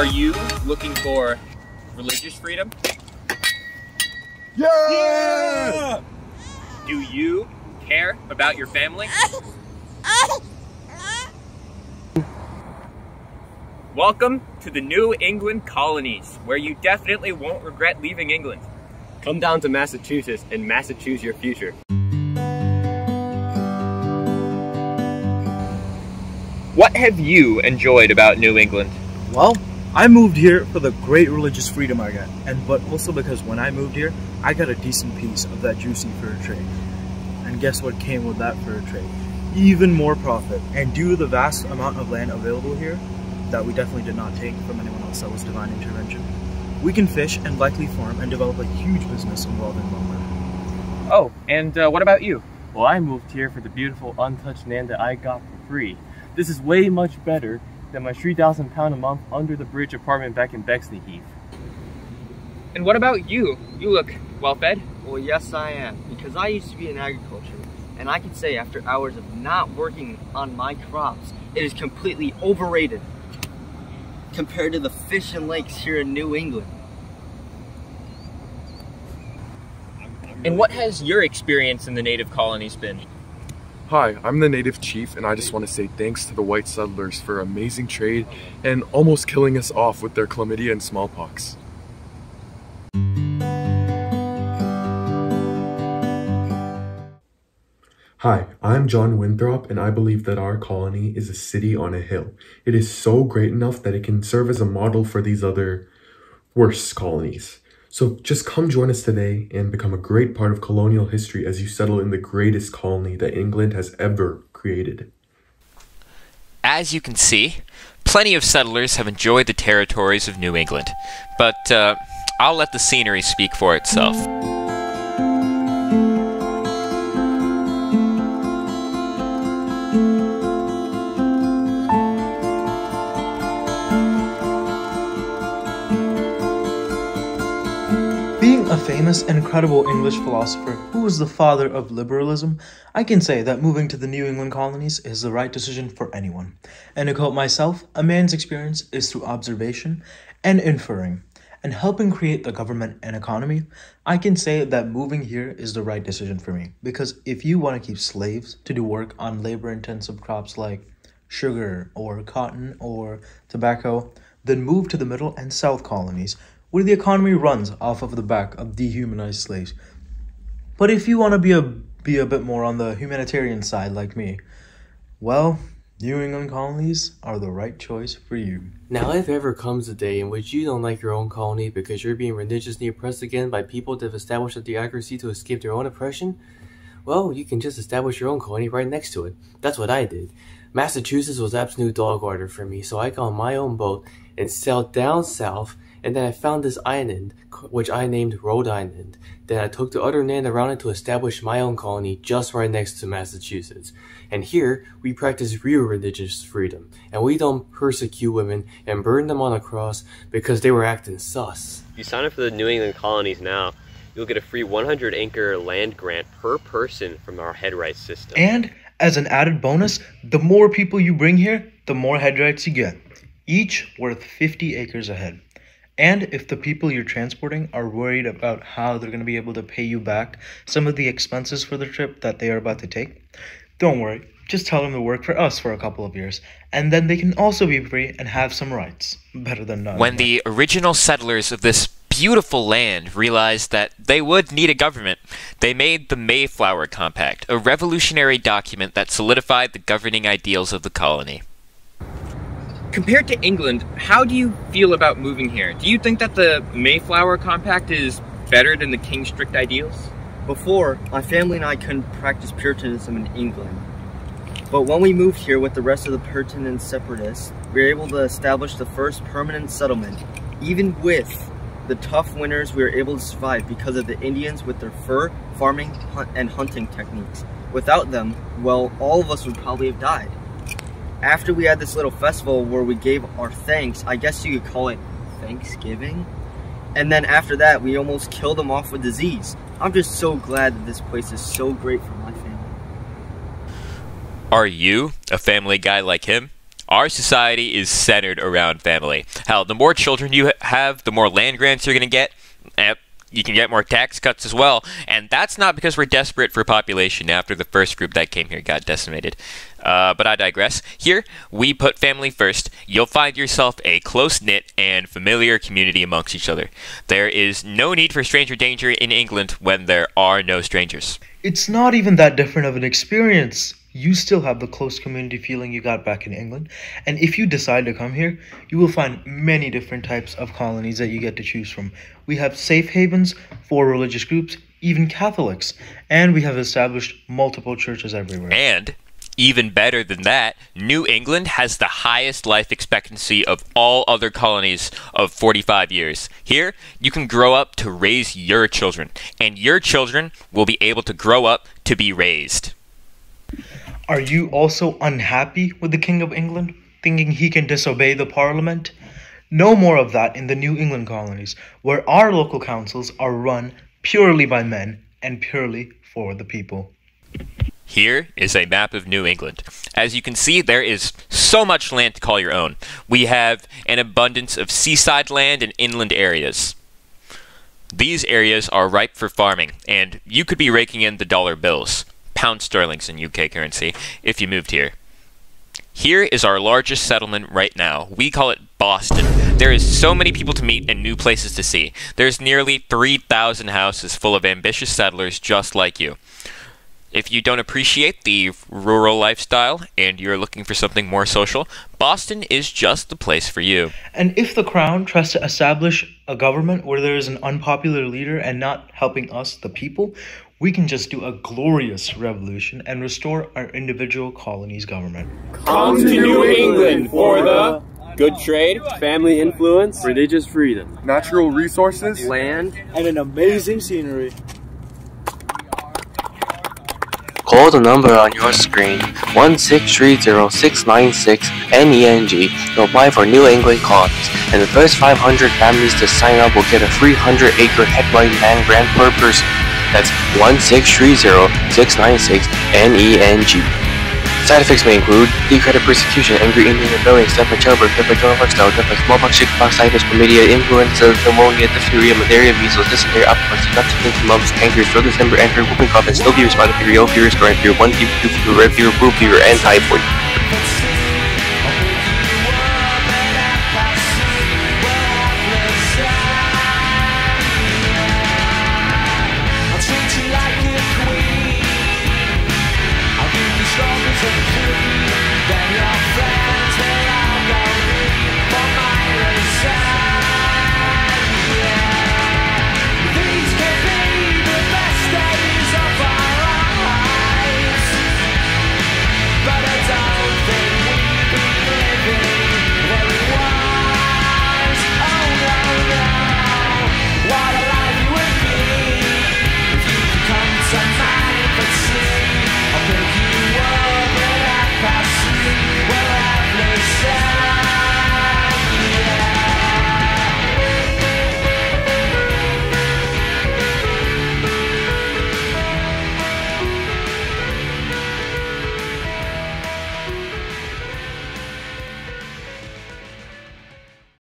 Are you looking for religious freedom? Yeah! Yeah! Do you care about your family? Welcome to the New England colonies, where you definitely won't regret leaving England. Come down to Massachusetts and Massachusetts your future. What have you enjoyed about New England? Well, I moved here for the great religious freedom I got, but also because when I moved here, I got a decent piece of that juicy fur trade. And guess what came with that fur trade? Even more profit. And due to the vast amount of land available here, that we definitely did not take from anyone else, that was divine intervention. We can fish and likely farm and develop a huge business involved in lumber. Oh, and what about you? Well, I moved here for the beautiful untouched land that I got for free. This is way much better than my 3,000 pound a month under the bridge apartment back in Bexley Heath. And what about you? You look well fed. Well, yes I am, because I used to be in agriculture, and I can say after hours of not working on my crops, it is completely overrated compared to the fish and lakes here in New England. And what has your experience in the native colonies been? Hi, I'm the native chief, and I just want to say thanks to the white settlers for amazing trade and almost killing us off with their chlamydia and smallpox. Hi, I'm John Winthrop, and I believe that our colony is a city on a hill. It is so great enough that it can serve as a model for these other worse colonies. So just come join us today and become a great part of colonial history as you settle in the greatest colony that England has ever created. As you can see, plenty of settlers have enjoyed the territories of New England, but I'll let the scenery speak for itself. A famous and credible English philosopher who was the father of liberalism, I can say that moving to the New England colonies is the right decision for anyone. And to quote myself, a man's experience is through observation and inferring, and helping create the government and economy. I can say that moving here is the right decision for me, because if you want to keep slaves to do work on labor-intensive crops like sugar or cotton or tobacco, then move to the Middle and South colonies, where the economy runs off of the back of dehumanized slaves. But if you want to be a bit more on the humanitarian side like me, well, New England colonies are the right choice for you. Now, if ever comes a day in which you don't like your own colony because you're being religiously oppressed again by people that have established a theocracy to escape their own oppression, well, you can just establish your own colony right next to it. That's what I did. Massachusetts was absolute dog water for me, so I got on my own boat and sailed down south, and then I found this island, which I named Rhode Island. Then I took the other land around it to establish my own colony just right next to Massachusetts. And here, we practice real religious freedom, and we don't persecute women and burn them on a cross because they were acting sus. If you sign up for the New England colonies now, you'll get a free 100-acre land grant per person from our Headright system. And, as an added bonus, the more people you bring here, the more Headrights you get, each worth 50 acres a head. And if the people you're transporting are worried about how they're going to be able to pay you back some of the expenses for the trip that they are about to take, don't worry, just tell them to work for us for a couple of years, and then they can also be free and have some rights, better than none. When the original settlers of this beautiful land realized that they would need a government, they made the Mayflower Compact, a revolutionary document that solidified the governing ideals of the colony. Compared to England, how do you feel about moving here? Do you think that the Mayflower Compact is better than the King's strict ideals? Before, my family and I couldn't practice Puritanism in England. But when we moved here with the rest of the Puritan and Separatists, we were able to establish the first permanent settlement. Even with the tough winters, we were able to survive because of the Indians with their fur, farming, and hunting techniques. Without them, well, all of us would probably have died. After we had this little festival where we gave our thanks, I guess you could call it Thanksgiving, and then after that we almost killed them off with disease. I'm just so glad that this place is so great for my family. Are you a family guy like him? Our society is centered around family. Hell, the more children you have, the more land grants you're going to get. You can get more tax cuts as well, and that's not because we're desperate for population after the first group that came here got decimated. But I digress. Here, we put family first. You'll find yourself a close-knit and familiar community amongst each other. There is no need for stranger danger in England when there are no strangers. It's not even that different of an experience. You still have the close community feeling you got back in England, and if you decide to come here, you will find many different types of colonies that you get to choose from. We have safe havens for religious groups, even Catholics, and we have established multiple churches everywhere. And even better than that, New England has the highest life expectancy of all other colonies of 45 years. Here, you can grow up to raise your children, and your children will be able to grow up to be raised. Are you also unhappy with the King of England, thinking he can disobey the Parliament? No more of that in the New England colonies, where our local councils are run purely by men and purely for the people. Here is a map of New England. As you can see, there is so much land to call your own. We have an abundance of seaside land and inland areas. These areas are ripe for farming, and you could be raking in the dollar bills. Pound sterling's in UK currency if you moved here. Here is our largest settlement right now. We call it Boston. There is so many people to meet and new places to see. There's nearly 3,000 houses full of ambitious settlers just like you. If you don't appreciate the rural lifestyle and you're looking for something more social, Boston is just the place for you. And if the Crown tries to establish a government where there is an unpopular leader and not helping us, the people, we can just do a glorious revolution and restore our individual colonies' government. Come to New England for the good trade, family influence, religious freedom, natural resources, land, and an amazing scenery. Call the number on your screen, 1-630-696-NENG, to apply for New England colonies, and the first 500 families to sign up will get a 300-acre Headright land grant per person. That's 1-630-696-NENG. Side effects may include decreased persecution, angry Indian rebellions, death and childbirth, perpetual lifestyle, death of smallpox, chickenpox, typhus, chlamydia, influenza, pneumonia, diphtheria, malaria, measles, dysentery, optimus, infections, mumps, cankers, rotus, ember, anchor, whooping cough, and snow fever, spotted fever, yellow fever, scarlet fever, 1 fever, 2 fever, red fever, blue fever, and typhoid.